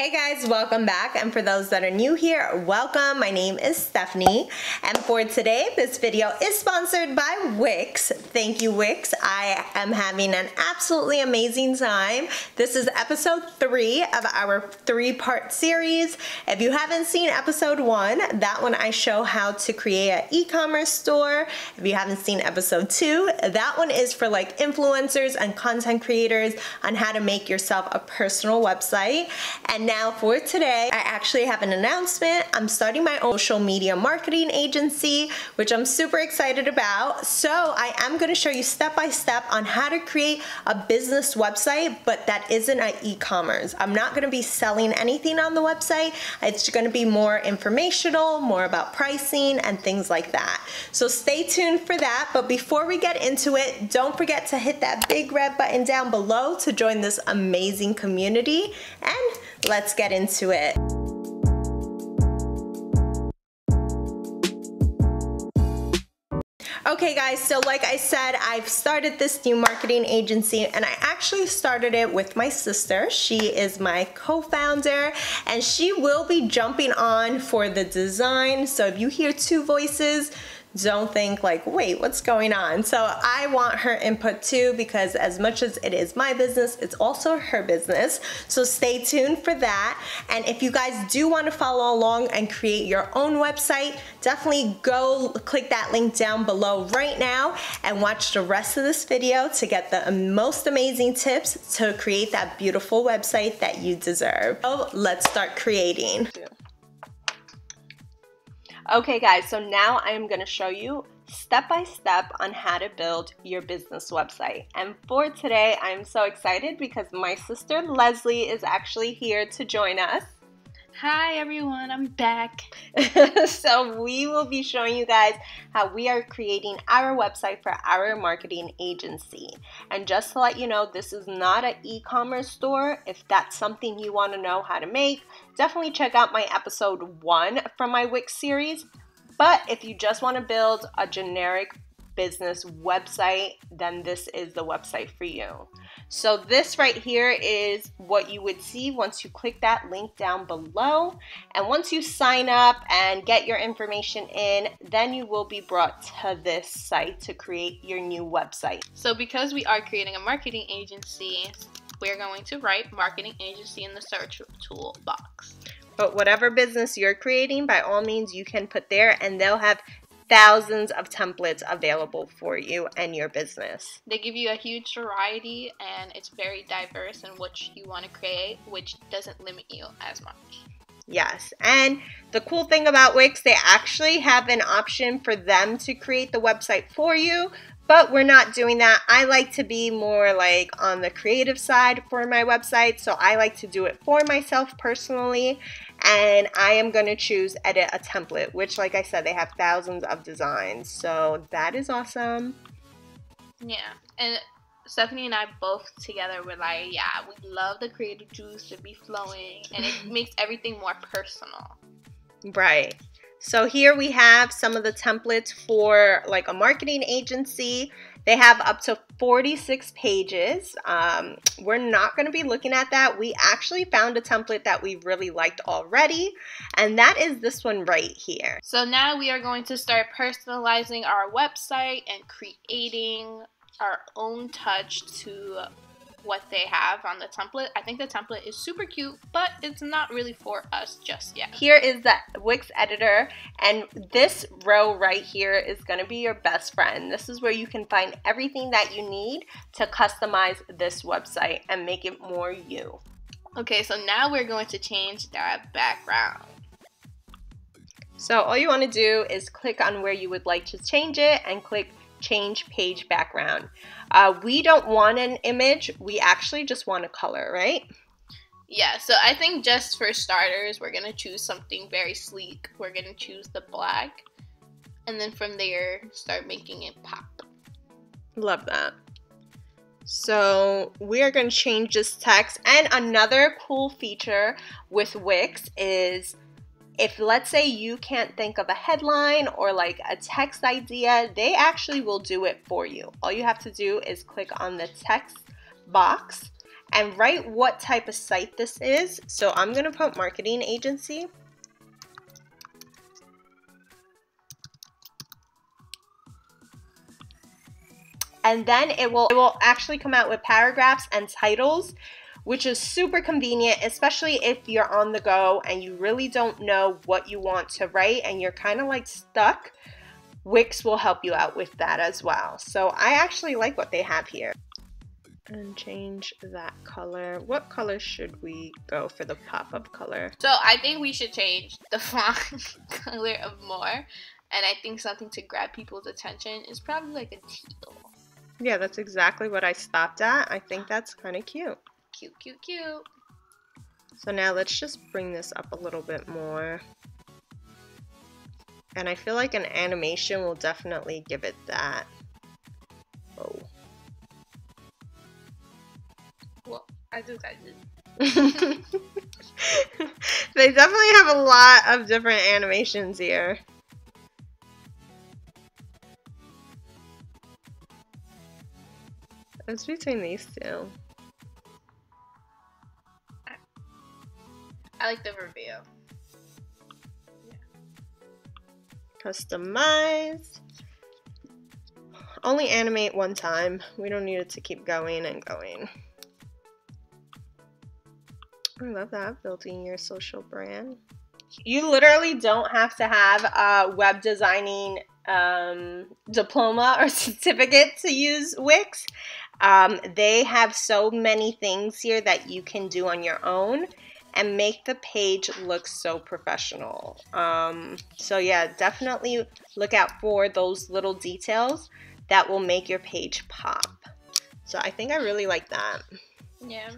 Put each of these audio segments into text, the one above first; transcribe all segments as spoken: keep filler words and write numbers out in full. Hey guys, welcome back, and for those that are new here, welcome. My name is Stephanie, and for today, this video is sponsored by Wix. Thank you, Wix. I am having an absolutely amazing time. This is episode three of our three-part series. If you haven't seen episode one, that one I show how to create an e-commerce store. If you haven't seen episode two, that one is for like influencers and content creators on how to make yourself a personal website. And now for today, I actually have an announcement. I'm starting my own social media marketing agency, which I'm super excited about. So I am gonna show you step-by-step on how to create a business website, but that isn't an e-commerce. I'm not gonna be selling anything on the website. It's gonna be more informational, more about pricing and things like that. So stay tuned for that. But before we get into it, don't forget to hit that big red button down below to join this amazing community, and let's get into it. Okay guys, so like I said, I've started this new marketing agency, and I actually started it with my sister. She is my co-founder, and she will be jumping on for the design. So if you hear two voices, don't think like, wait, what's going on? So I want her input too, because as much as it is my business, it's also her business. So stay tuned for that. And if you guys do want to follow along and create your own website, definitely go click that link down below right now and watch the rest of this video to get the most amazing tips to create that beautiful website that you deserve. So let's start creating. Okay guys, so now I am going to show you step-by-step on how to build your business website. And for today, I'm so excited because my sister Leslie is actually here to join us. Hi everyone, I'm back. So we will be showing you guys how we are creating our website for our marketing agency. And just to let you know, this is not an e-commerce store. If that's something you want to know how to make, definitely check out my episode one from my Wix series. But if you just want to build a generic business website, then this is the website for you. So this right here is what you would see once you click that link down below. And once you sign up and get your information in, then you will be brought to this site to create your new website. So because we are creating a marketing agency, we're going to write marketing agency in the search toolbox. But whatever business you're creating, by all means, you can put there, and they'll have thousands of templates available for you and your business. They give you a huge variety, and it's very diverse in what you want to create, which doesn't limit you as much. Yes, and the cool thing about Wix, they actually have an option for them to create the website for you, but we're not doing that. I like to be more like on the creative side for my website, so I like to do it for myself personally. And I am going to choose edit a template, which like I said, they have thousands of designs. So that is awesome. Yeah. And Stephanie and I both together were like, yeah, we love the creative juice to be flowing, and it makes everything more personal. Right. So here we have some of the templates for like a marketing agency. They have up to forty-six pages. Um, we're not going to be looking at that. We actually found a template that we really liked already, and that is this one right here. So now we are going to start personalizing our website and creating our own touch to what they have on the template. I think the template is super cute, but it's not really for us just yet. Here is the Wix editor, and this row right here is going to be your best friend. This is where you can find everything that you need to customize this website and make it more you. Okay, so now we're going to change that background. So all you want to do is click on where you would like to change it and click change page background. Uh, we don't want an image, we actually just want a color, right? Yeah, so I think just for starters, we're gonna choose something very sleek. We're gonna choose the black, and then from there, start making it pop. Love that. So we are gonna change this text, and another cool feature with Wix is, if let's say you can't think of a headline or like a text idea, they actually will do it for you. All you have to do is click on the text box and write what type of site this is. So I'm gonna put marketing agency. And then it will, it will actually come out with paragraphs and titles, which is super convenient, especially if you're on the go and you really don't know what you want to write and you're kind of like stuck. Wix will help you out with that as well. So I actually like what they have here. And change that color. What color should we go for the pop-up color? So I think we should change the font color of more. And I think something to grab people's attention is probably like a teal. Yeah, that's exactly what I stopped at. I think that's kind of cute. Cute, cute, cute. So now let's just bring this up a little bit more. And I feel like an animation will definitely give it that. Oh. Well, I do that. They definitely have a lot of different animations here. It's between these two. I like the review. Yeah. Customize. Only animate one time. We don't need it to keep going and going. I love that. Building your social brand. You literally don't have to have a web designing um, diploma or certificate to use Wix. Um, they have so many things here that you can do on your own and make the page look so professional. Um, so yeah, definitely look out for those little details that will make your page pop. So I think I really like that. Yeah.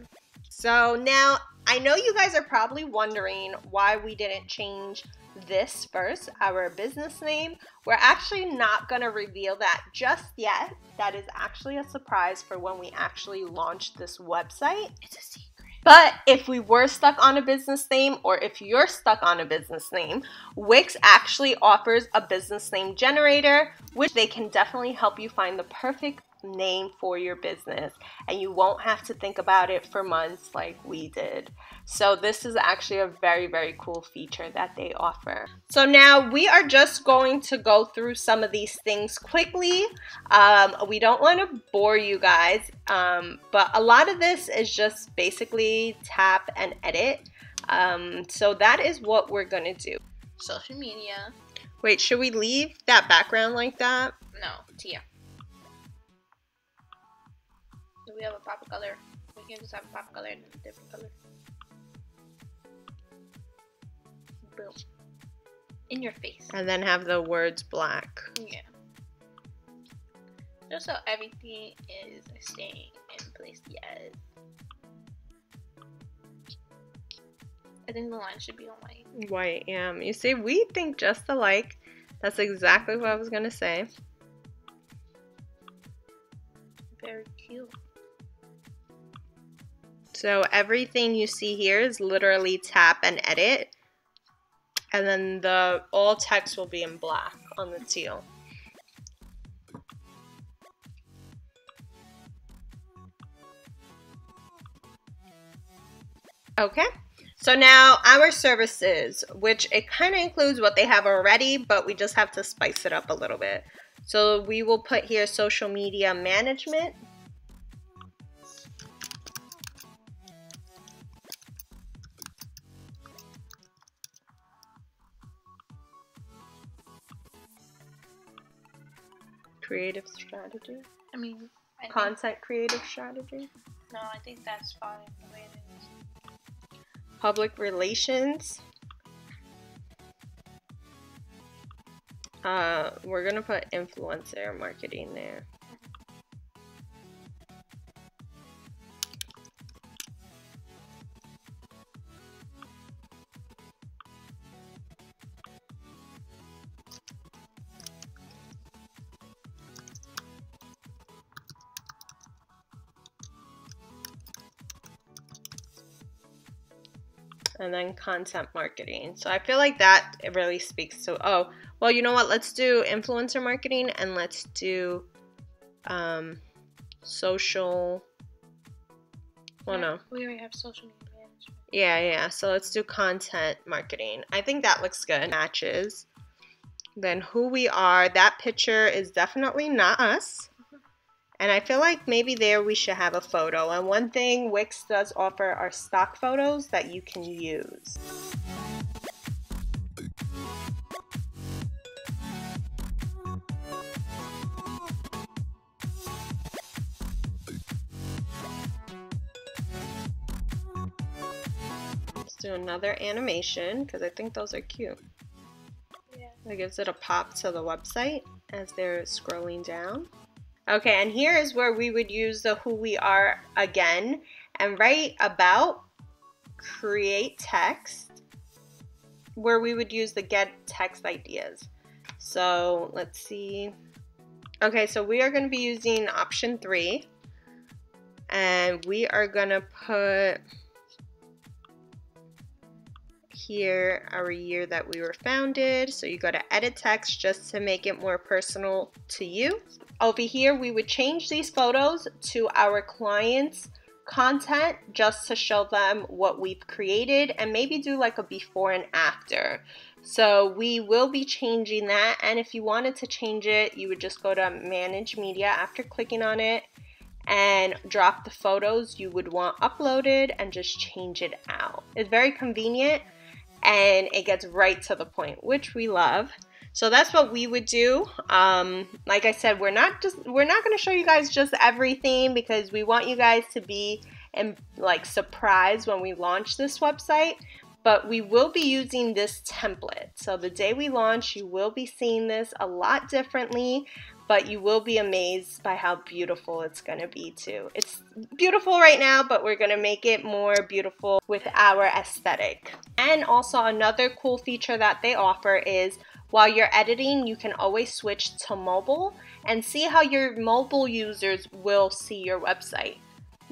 So now I know you guys are probably wondering why we didn't change this first, our business name. We're actually not going to reveal that just yet. That is actually a surprise for when we actually launch this website. It's a secret. But if we were stuck on a business name, or if you're stuck on a business name, Wix actually offers a business name generator, which they can definitely help you find the perfect name for your business. And you won't have to think about it for months like we did. So this is actually a very, very cool feature that they offer. So now we are just going to go through some of these things quickly. Um, we don't want to bore you guys, um, but a lot of this is just basically tap and edit. Um, so that is what we're going to do. Social media. Wait, should we leave that background like that? No, Tia. We have a pop color. We can just have a pop color and a different color. Boom. In your face. And then have the words black. Yeah. Just so everything is staying in place. Yes. I think the line should be on white. White, yeah. You see, we think just alike. That's exactly what I was going to say. Very cute. So everything you see here is literally tap and edit, and then the all text will be in black on the teal. Okay, so now our services, which it kind of includes what they have already, but we just have to spice it up a little bit. So we will put here social media management. Creative strategy? I mean, I content creative strategy? No, I think that's falling the way it is. Public relations. Uh, we're gonna put influencer marketing there. And then content marketing. So I feel like that it really speaks to, oh, well, you know what? Let's do influencer marketing and let's do um, social Oh no. We already have social media management. Yeah, yeah. So let's do content marketing. I think that looks good. Matches. Then who we are. That picture is definitely not us. And I feel like maybe there we should have a photo. And one thing Wix does offer are stock photos that you can use. Let's do another animation because I think those are cute. Yeah. It gives it a pop to the website as they're scrolling down. Okay, and here is where we would use the who we are again and write about, create text, where we would use the get text ideas. So let's see. Okay, so we are going to be using option three, and we are going to put here our year that we were founded. So you go to edit text just to make it more personal to you. Over here, we would change these photos to our clients' content just to show them what we've created and maybe do like a before and after. So we will be changing that. And if you wanted to change it, you would just go to manage media after clicking on it and drop the photos you would want uploaded and just change it out. It's very convenient and it gets right to the point, which we love. So that's what we would do. Um, like I said, we're not just we're not going to show you guys just everything because we want you guys to be in, like surprised when we launch this website. But we will be using this template. So the day we launch, you will be seeing this a lot differently, but you will be amazed by how beautiful it's going to be too. It's beautiful right now, but we're going to make it more beautiful with our aesthetic. And also another cool feature that they offer is while you're editing, you can always switch to mobile and see how your mobile users will see your website.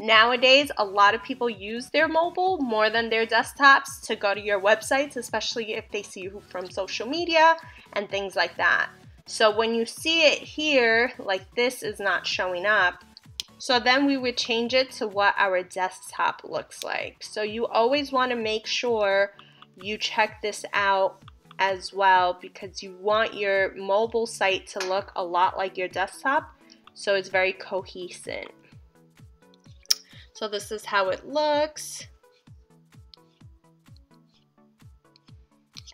Nowadays, a lot of people use their mobile more than their desktops to go to your websites, especially if they see you from social media and things like that. So when you see it here, like this is not showing up. So then we would change it to what our desktop looks like. So you always want to make sure you check this out as well because you want your mobile site to look a lot like your desktop, so it's very cohesive. So this is how it looks,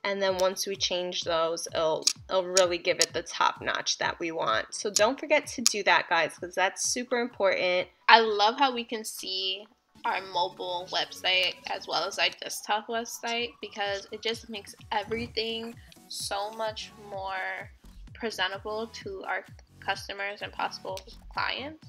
and then once we change those, it'll, it'll really give it the top notch that we want. So don't forget to do that, guys, because that's super important. I love how we can see our mobile website as well as our desktop website because it just makes everything so much more presentable to our customers and possible clients.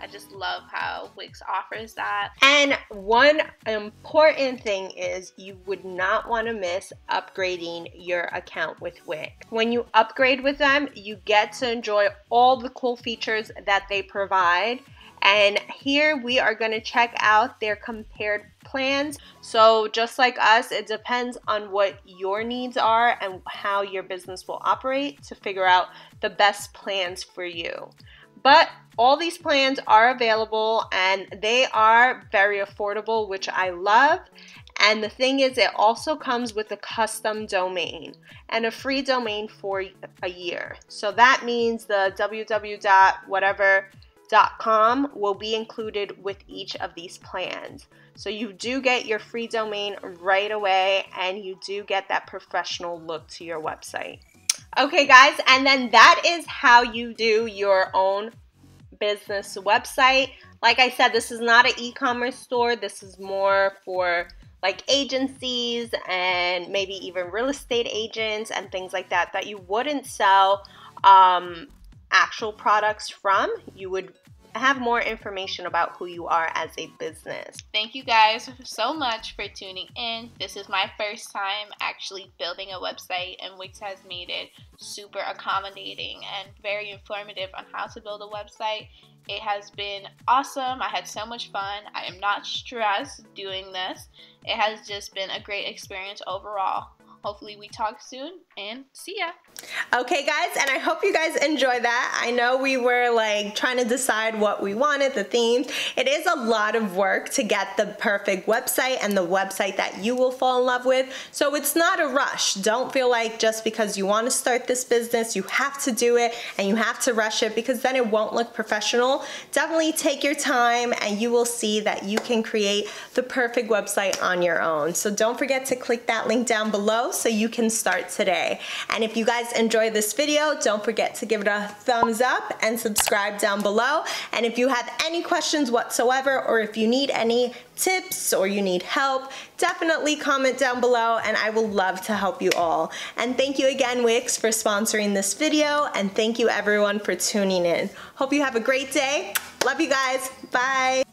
I just love how Wix offers that. And one important thing is you would not want to miss upgrading your account with Wix. When you upgrade with them, you get to enjoy all the cool features that they provide. And here we are going to check out their compared plans. So just like us, it depends on what your needs are and how your business will operate to figure out the best plans for you. But all these plans are available and they are very affordable, which I love. And the thing is, it also comes with a custom domain and a free domain for a year. So that means the www dot whatever dot com will be included with each of these plans. So you do get your free domain right away and you do get that professional look to your website. Okay guys, and then that is how you do your own business website. Like I said, this is not an e-commerce store. This is more for like agencies and maybe even real estate agents and things like that that you wouldn't sell um, actual products from. You would have more information about who you are as a business. Thank you guys so much for tuning in. This is my first time actually building a website, and Wix has made it super accommodating and very informative on how to build a website. It has been awesome. I had so much fun. I am not stressed doing this. It has just been a great experience overall. hopefully we talk soon, and see ya. Okay guys, and I hope you guys enjoyed that. I know we were like trying to decide what we wanted, the themes. It is a lot of work to get the perfect website and the website that you will fall in love with. So it's not a rush. Don't feel like just because you want to start this business, you have to do it and you have to rush it, because then it won't look professional. Definitely take your time and you will see that you can create the perfect website on your own. So don't forget to click that link down below so you can start today. And if you guys enjoyed this video, don't forget to give it a thumbs up and subscribe down below. And if you have any questions whatsoever, or if you need any tips or you need help, definitely comment down below and I will love to help you all. And thank you again, Wix, for sponsoring this video, and thank you everyone for tuning in. Hope you have a great day. Love you guys. Bye.